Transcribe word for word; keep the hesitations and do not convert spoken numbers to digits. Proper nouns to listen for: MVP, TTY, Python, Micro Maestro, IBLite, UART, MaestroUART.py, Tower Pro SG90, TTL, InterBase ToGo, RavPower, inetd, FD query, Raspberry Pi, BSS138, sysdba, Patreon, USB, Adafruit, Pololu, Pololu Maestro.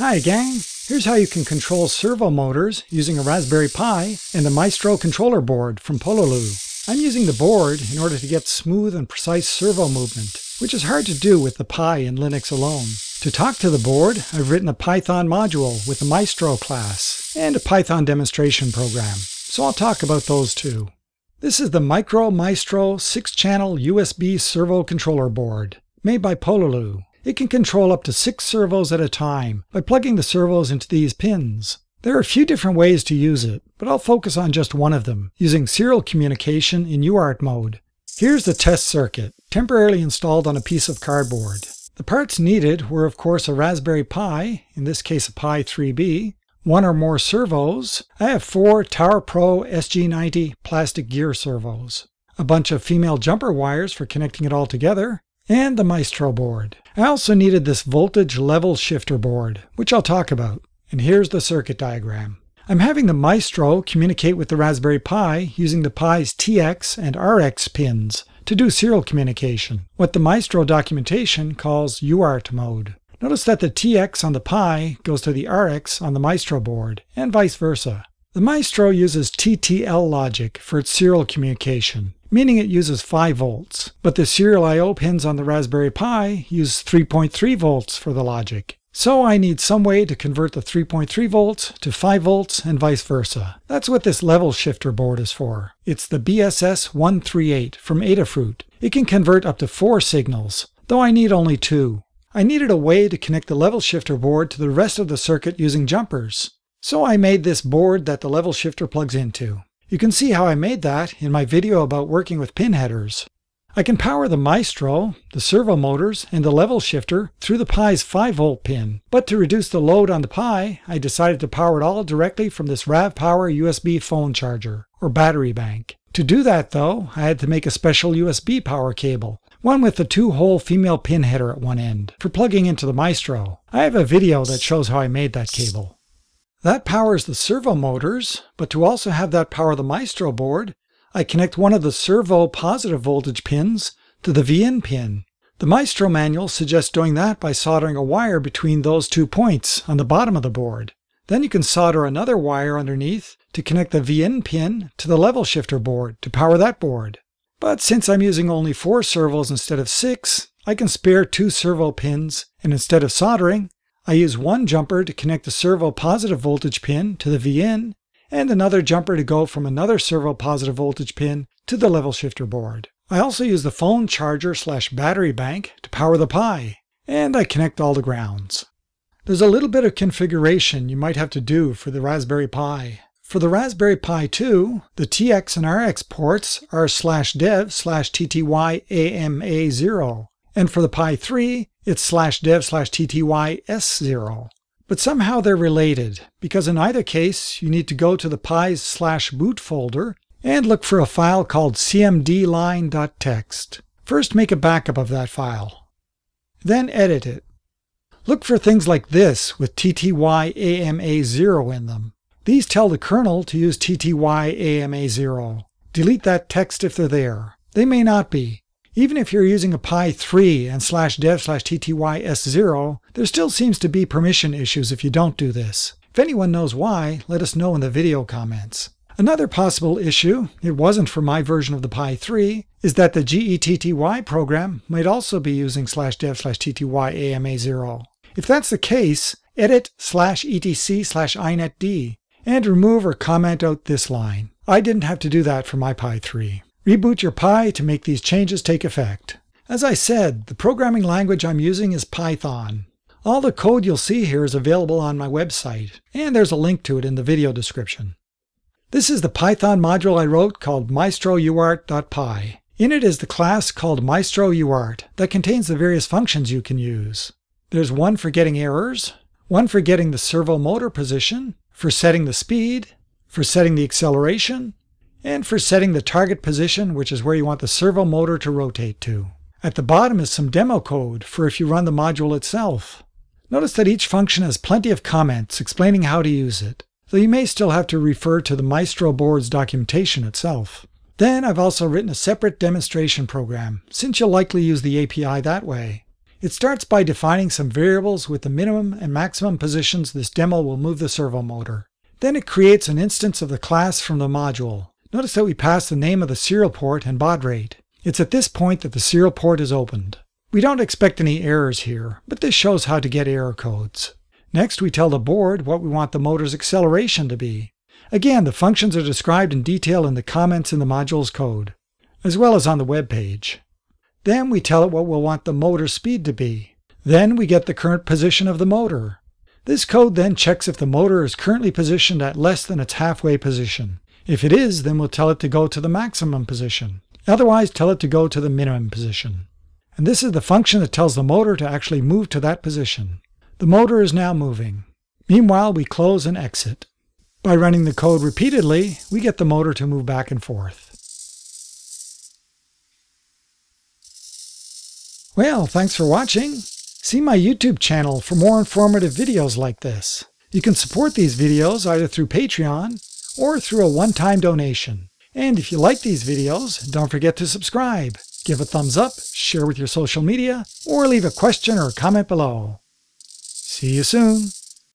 Hi gang, here's how you can control servo motors using a Raspberry Pi and the Maestro controller board from Pololu. I'm using the board in order to get smooth and precise servo movement, which is hard to do with the Pi and Linux alone. To talk to the board, I've written a Python module with the Maestro class and a Python demonstration program, so I'll talk about those two. This is the Micro Maestro six channel U S B servo controller board, made by Pololu. It can control up to six servos at a time by plugging the servos into these pins. There are a few different ways to use it, but I'll focus on just one of them, using serial communication in UART mode. Here's the test circuit, temporarily installed on a piece of cardboard. The parts needed were of course a Raspberry Pi, in this case a Pi three B, one or more servos. I have four Tower Pro S G ninety plastic gear servos, a bunch of female jumper wires for connecting it all together, and the Maestro board. I also needed this voltage level shifter board, which I'll talk about. And here's the circuit diagram. I'm having the Maestro communicate with the Raspberry Pi using the Pi's T X and R X pins to do serial communication, what the Maestro documentation calls UART mode. Notice that the T X on the Pi goes to the R X on the Maestro board, and vice versa. The Maestro uses T T L logic for its serial communication, meaning it uses five volts, but the serial I O pins on the Raspberry Pi use three point three volts for the logic. So I need some way to convert the three point three volts to five volts and vice versa. That's what this level shifter board is for. It's the B S S one thirty-eight from Adafruit. It can convert up to four signals, though I need only two. I needed a way to connect the level shifter board to the rest of the circuit using jumpers. So I made this board that the level shifter plugs into. You can see how I made that in my video about working with pin headers. I can power the Maestro, the servo motors, and the level shifter through the Pi's five volt pin, but to reduce the load on the Pi, I decided to power it all directly from this RavPower U S B phone charger, or battery bank. To do that though, I had to make a special U S B power cable, one with a two hole female pin header at one end, for plugging into the Maestro. I have a video that shows how I made that cable. That powers the servo motors, but to also have that power the Maestro board, I connect one of the servo positive voltage pins to the V N pin. The Maestro manual suggests doing that by soldering a wire between those two points on the bottom of the board. Then you can solder another wire underneath to connect the V N pin to the level shifter board to power that board. But since I'm using only four servos instead of six, I can spare two servo pins, and instead of soldering, I use one jumper to connect the servo positive voltage pin to the V N, and another jumper to go from another servo positive voltage pin to the level shifter board. I also use the phone charger slash battery bank to power the Pi, and I connect all the grounds. There's a little bit of configuration you might have to do for the Raspberry Pi. For the Raspberry Pi two, the T X and R X ports are slash dev slash T T Y A M A zero. And for the Pi three, it's slash dev slash T T Y S zero. But somehow they're related, because in either case, you need to go to the Pi's slash boot folder and look for a file called cmdline.txt. First, make a backup of that file. Then edit it. Look for things like this with T T Y A M A zero in them. These tell the kernel to use T T Y A M A zero. Delete that text if they're there. They may not be. Even if you're using a Pi three and slash dev slash T T Y S zero, there still seems to be permission issues if you don't do this. If anyone knows why, let us know in the video comments. Another possible issue, it wasn't for my version of the Pi three, is that the getty program might also be using slash dev slash T T Y A M A zero. If that's the case, edit slash etc slash inetd and remove or comment out this line. I didn't have to do that for my Pi three. Reboot your Pi to make these changes take effect. As I said, the programming language I'm using is Python. All the code you'll see here is available on my website, and there's a link to it in the video description. This is the Python module I wrote called Maestro U A R T dot P Y. In it is the class called MaestroUART that contains the various functions you can use. There's one for getting errors, one for getting the servo motor position, for setting the speed, for setting the acceleration, and for setting the target position, which is where you want the servo motor to rotate to. At the bottom is some demo code for if you run the module itself. Notice that each function has plenty of comments explaining how to use it, though you may still have to refer to the Maestro board's documentation itself. Then I've also written a separate demonstration program, since you'll likely use the A P I that way. It starts by defining some variables with the minimum and maximum positions this demo will move the servo motor. Then it creates an instance of the class from the module. Notice that we pass the name of the serial port and baud rate. It's at this point that the serial port is opened. We don't expect any errors here, but this shows how to get error codes. Next, we tell the board what we want the motor's acceleration to be. Again, the functions are described in detail in the comments in the module's code, as well as on the web page. Then we tell it what we'll want the motor speed to be. Then we get the current position of the motor. This code then checks if the motor is currently positioned at less than its halfway position. If it is, then we'll tell it to go to the maximum position. Otherwise, tell it to go to the minimum position. And this is the function that tells the motor to actually move to that position. The motor is now moving. Meanwhile, we close and exit. By running the code repeatedly, we get the motor to move back and forth. Well, thanks for watching. See my YouTube channel for more informative videos like this. You can support these videos either through Patreon or through a one-time donation. And if you like these videos, don't forget to subscribe, give a thumbs up, share with your social media, or leave a question or comment below. See you soon.